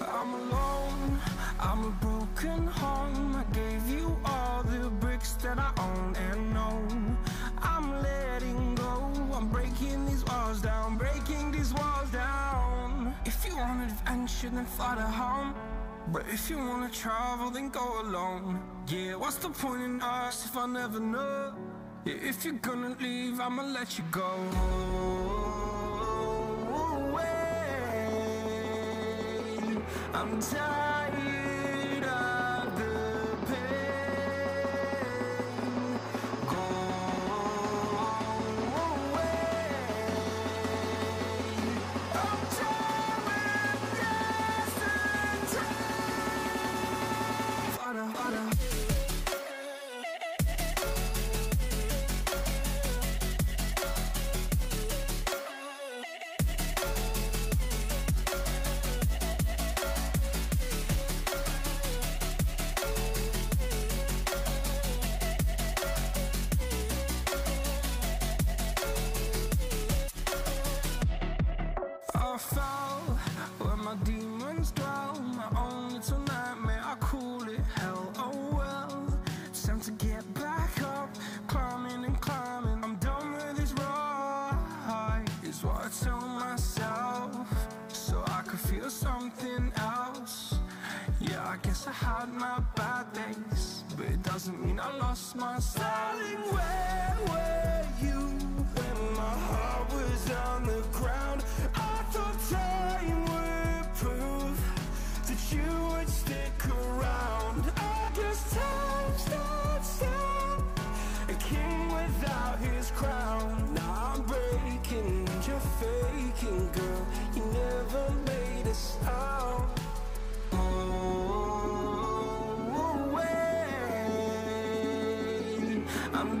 I'm alone, I'm a broken home. I gave you all the bricks that I own and know. I'm letting go, I'm breaking these walls down, breaking these walls down. If you want adventure, then fly to home. But if you wanna travel, then go alone. Yeah, what's the point in us if I never know? Yeah, if you're gonna leave, I'ma let you go. I'm tired of the pain. Go away. I'm tired of this time. I fell where my demons dwell. My own little nightmare, I call it hell. Oh well, it's time to get back up. Climbing and climbing, I'm done with this ride, is what I tell myself, so I could feel something else. Yeah, I guess I had my bad days, but it doesn't mean I lost my style. Where were you when my heart was on the ground? Time would prove that you would stick around. I guess time starts down, a king without his crown. Now I'm breaking and you're faking, girl. You never made a sound. Oh, wait, I'm